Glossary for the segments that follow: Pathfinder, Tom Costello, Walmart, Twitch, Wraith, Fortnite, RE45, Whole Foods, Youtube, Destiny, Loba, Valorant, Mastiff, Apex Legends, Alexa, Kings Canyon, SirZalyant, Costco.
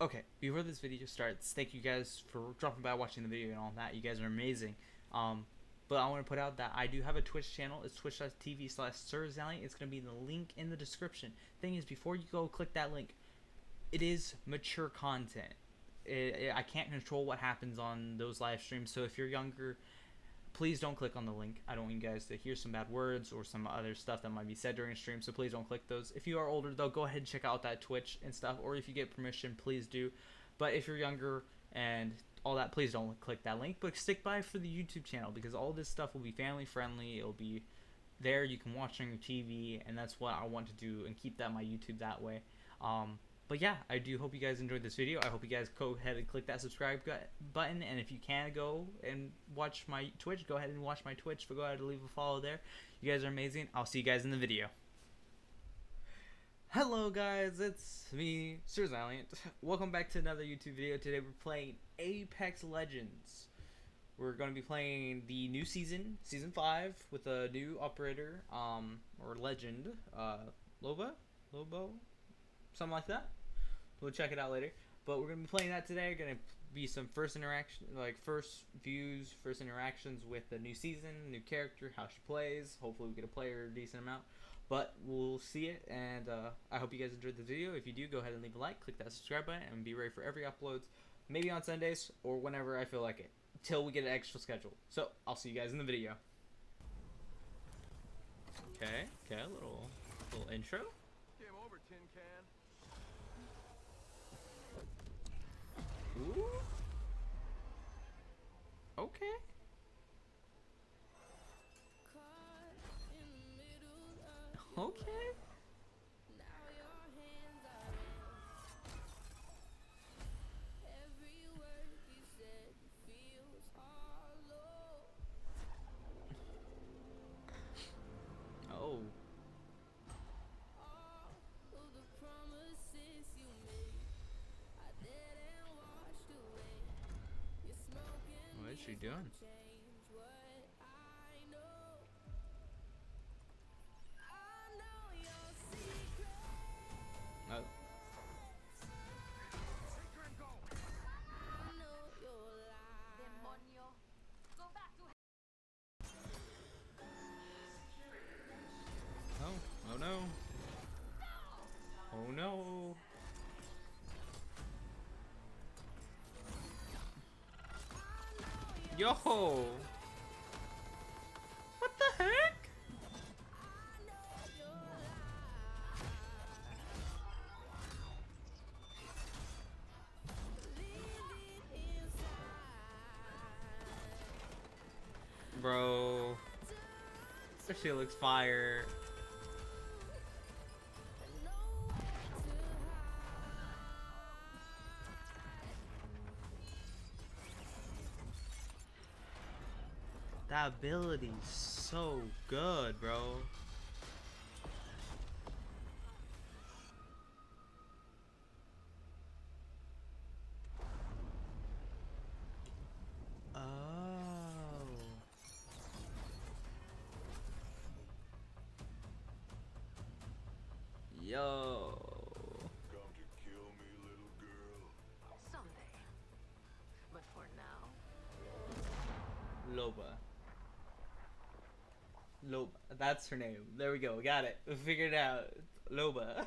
Okay, before this video starts, thank you guys for dropping by, watching the video and all that. You guys are amazing. But I want to put out that I do have a Twitch channel. It's twitch.tv/SirZalyant. It's going to be the link in the description. Thing is, before you go click that link, it is mature content. I can't control what happens on those live streams. So if you're younger, please don't click on the link. I don't want you guys to hear some bad words or some other stuff that might be said during a stream, so please don't click those. If you are older, though, go ahead and check out that Twitch and stuff, or if you get permission, please do. But if you're younger and all that, please don't click that link, but stick by for the YouTube channel, because all this stuff will be family friendly. It'll be there. You can watch on your TV, and that's what I want to do and keep that my YouTube that way. But yeah, I do hope you guys enjoyed this video. I hope you guys go ahead and click that subscribe button. And if you can, go and watch my Twitch. Go ahead and watch my Twitch. But go ahead and leave a follow there. You guys are amazing. I'll see you guys in the video. Hello, guys. It's me, SirZalyant. Welcome back to another YouTube video. Today we're playing Apex Legends. We're going to be playing the new season, Season 5, with a new operator, or legend, Loba? Lobo? Something like that. We'll check it out later, but we're gonna be playing that today. We're gonna be some first interaction, like first views, first interactions with the new season, new character, how she plays. Hopefully we get to play her a decent amount, but we'll see it. And I hope you guys enjoyed the video. If you do, go ahead and leave a like, click that subscribe button, and be ready for every uploads, maybe on Sundays or whenever I feel like it, till we get an extra schedule. So I'll see you guys in the video. Okay, a little intro. Ooh. Okay. Okay. Oh. What's she doing? Oh. Oh, no. Oh, no. Yo! What the heck? Bro. This shit looks fire. That ability's so good, bro. Oh. Yo. Come to kill me, little girl. Someday. But for now. Loba. Loba, that's her name. There we go. Got it. We figured it out. Loba.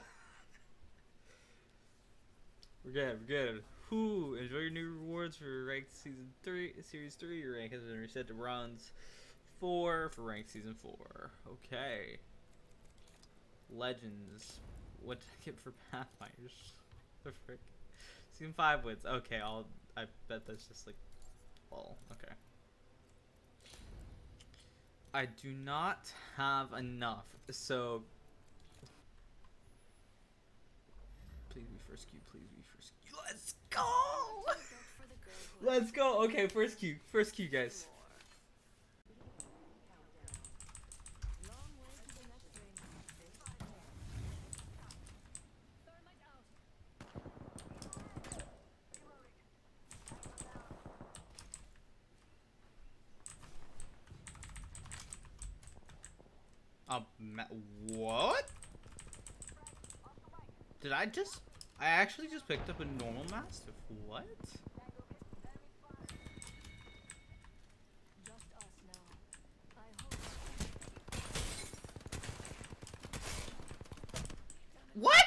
We're good. We're good. Whoo! Enjoy your new rewards for ranked season 3, series 3. Your rank has been reset to bronze 4 for ranked season 4. Okay. Legends. What did I get for Pathfinders? The frick. Season 5 wins. Okay. I bet that's just like. Well. Okay. I do not have enough, so please be first queue, please be first queue. Let's go! Let's go! Okay, first queue, guys. What? Did I just? I actually just picked up a normal Mastiff. What? What?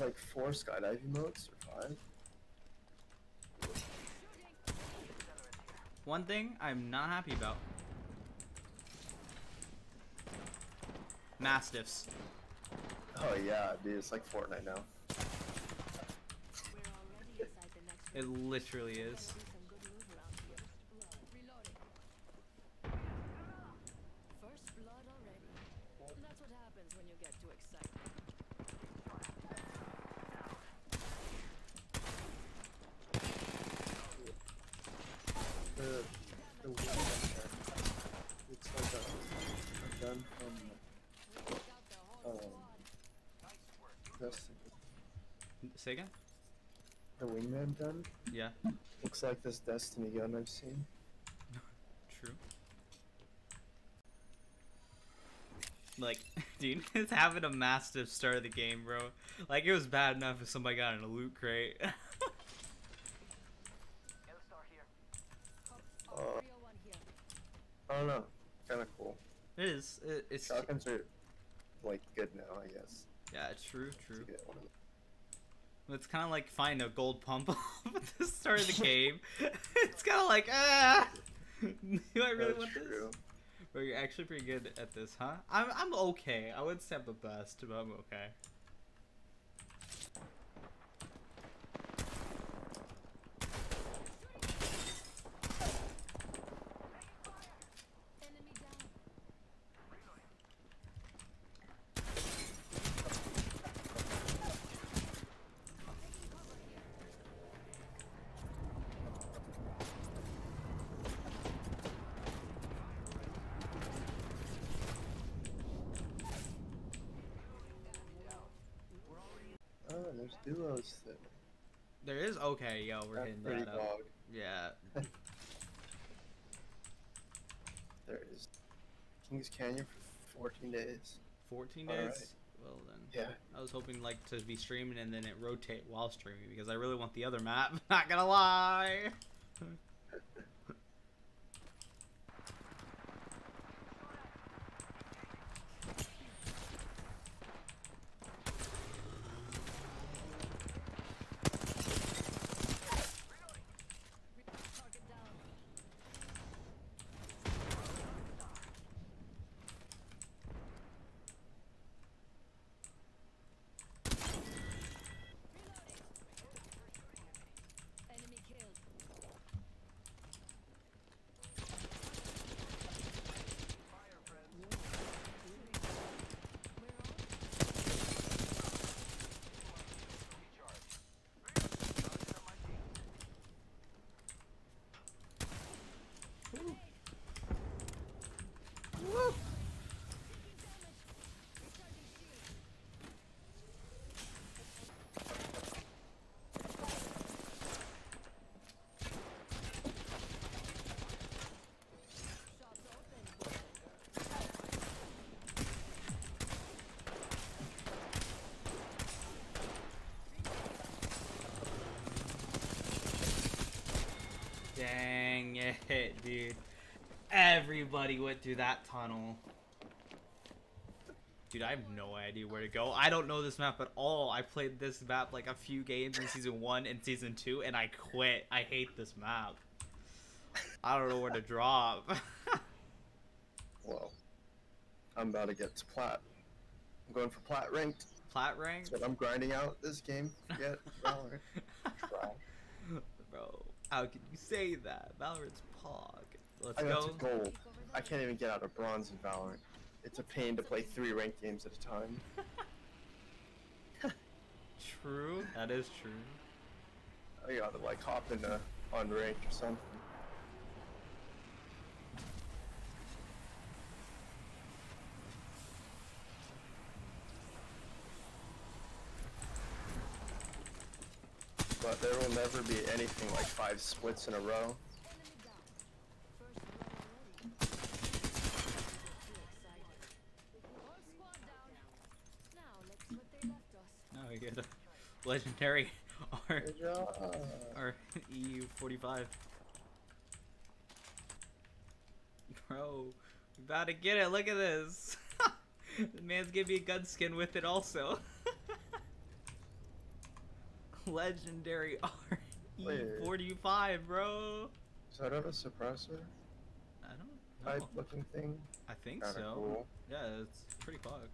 Like 4 skydiving modes or 5. One thing I'm not happy about. Mastiffs. Oh yeah, dude, it's like Fortnite now. It literally is. Say again? The wingman gun? Yeah. Looks like this Destiny gun I've seen. True. Like, dude, it's having a massive start of the game, bro. Like, it was bad enough if somebody got in a loot crate. I don't know. Kind of cool. It is. It's shotguns are like good now, I guess. Yeah, true, true. It's kind of like find a gold pump at the start of the game. It's kind of like, ah, do I really want this? But you're actually pretty good at this, huh? I'm okay. I wouldn't say I'm the best, but I'm okay. Duos thing. There is okay, yo, we're hitting that up. Dog. Yeah. There it is. Kings Canyon for 14 days. 14 days? Right. Well then. Yeah. I was hoping like to be streaming and then it rotate while streaming because I really want the other map. Not gonna lie. Dang it, dude. Everybody went through that tunnel. Dude, I have no idea where to go. I don't know this map at all. I played this map like a few games in Season 1 and Season 2, and I quit. I hate this map. I don't know where to drop. Well, I'm about to get to plat. I'm going for plat ranked. Plat ranked? That's what I'm grinding out this game. Yet Valorant. Bro, how can you say that? Valorant's pog. Let's go. I got to gold. I can't even get out of bronze in Valorant. It's a pain to play 3 ranked games at a time. True. That is true. I gotta like hop into unranked or something. But there will never be anything like 5 splits in a row. Now we get a legendary RE45. Bro, we about to get it. Look at this. The man's giving me a gun skin with it also. Legendary RE45, bro. Is that a suppressor? I don't know. Type looking thing? I think kinda so. Cool. Yeah, it's pretty clogged.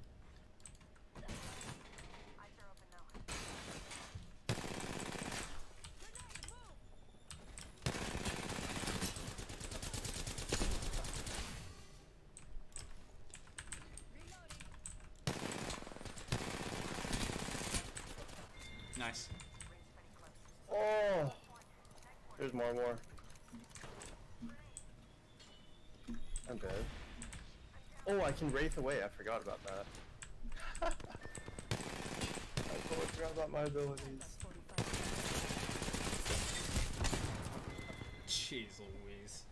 Nice. Oh, there's more. I'm dead. Oh, I can wraith away. I forgot about that. I totally forgot about my abilities. Jeez Louise.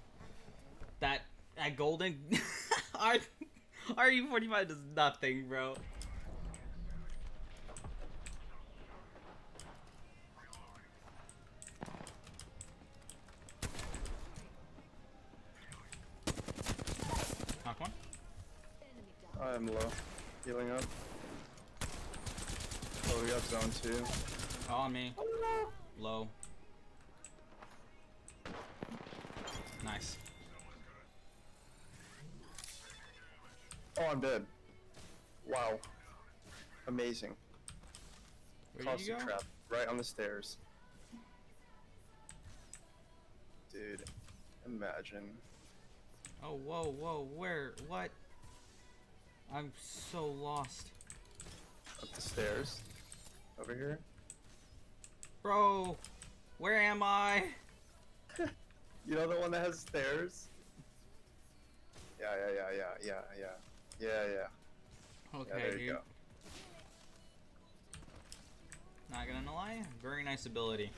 That golden RE45 does nothing, bro. I'm low. Healing up. Oh, we got zone 2. Oh, on me. Low. Nice. Oh, I'm dead. Wow. Amazing. Cost a trap. Right on the stairs. Dude, imagine. Oh, whoa, whoa, where? What? I'm so lost. Up the stairs. Over here. Bro, where am I? You know the one that has stairs? Yeah. Okay, yeah, there you go. Not gonna lie, very nice ability.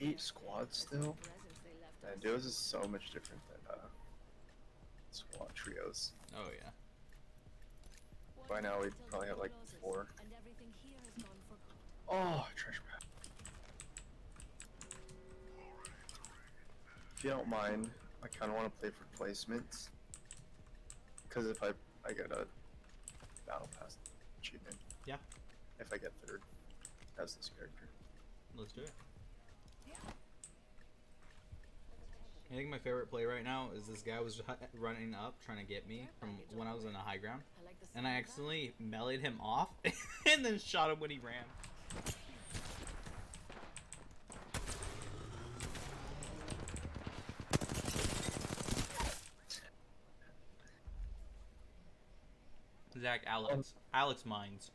Eight squads still? Man, duos is so much different than squad trios. Oh yeah. By now we probably have like 4. Oh, trash map. If you don't mind, I kind of want to play for placements. Because if I get a battle pass achievement. Yeah. If I get 3rd as this character. Let's do it. I think my favorite play right now is this guy was running up trying to get me from when I was on the high ground, and I accidentally meleeed him off and then shot him when he ran. Zach, Alex minds.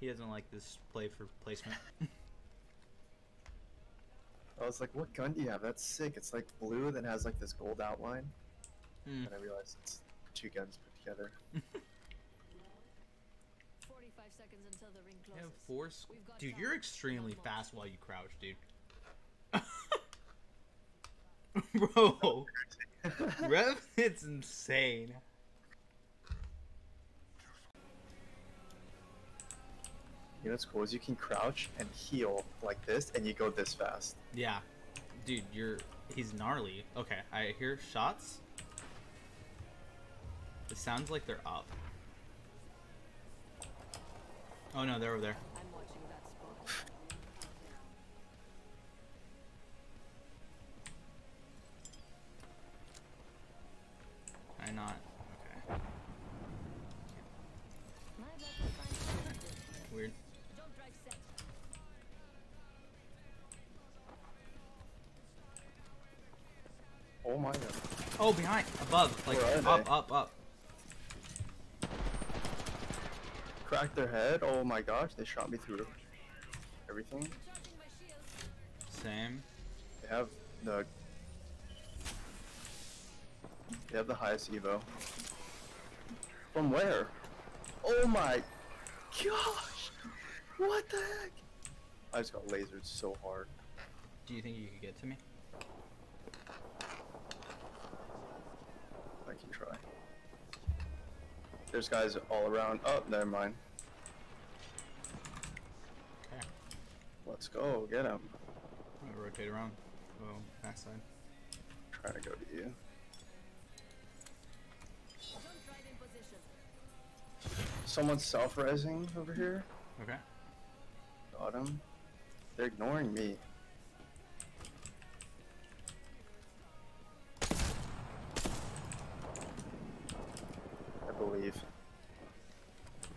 He doesn't like this play for placement. I was like, what gun do you have? That's sick. It's like blue that has like this gold outline. Mm. And I realized it's 2 guns put together. 45 seconds until the ring closes. Yeah, dude, you're extremely fast while you crouch, dude. Bro. Rev, it's insane. You know what's cool is you can crouch and heal like this, and you go this fast. Yeah, dude, he's gnarly. Okay, I hear shots. It sounds like they're up. Oh no, they're over there. I'm watching that spot. I not. Okay. Weird. Oh my god. Oh, behind, above, like up. Cracked their head. Oh my gosh, they shot me through everything. Same. They have the highest Evo. From where? Oh my gosh! What the heck? I just got lasered so hard. Do you think you could get to me? I can try. There's guys all around. Oh, never mind. Okay. Let's go get him. I'm gonna rotate around. Oh, backside. Try to go to you. Someone's self-resing over here. Okay. Got him. They're ignoring me. Believe.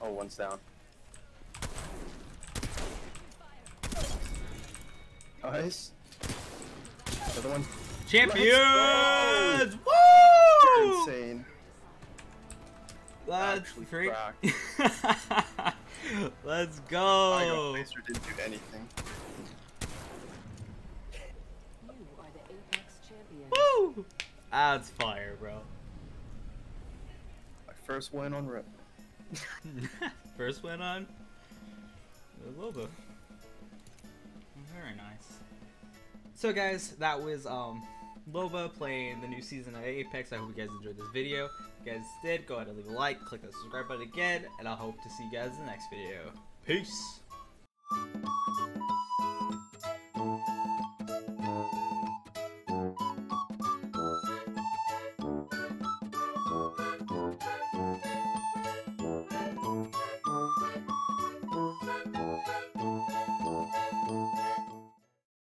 Oh, one's down. Nice. Another one. Champions! Woo! You're insane. That's freak. Let's go. I got laser, didn't do anything. You are the Apex champion. Woo! That's fire, bro. First win on Red. First win on Loba. Very nice. So guys, that was Loba playing the new season of Apex. I hope you guys enjoyed this video. If you guys did, go ahead and leave a like, click that subscribe button again, and I hope to see you guys in the next video. Peace!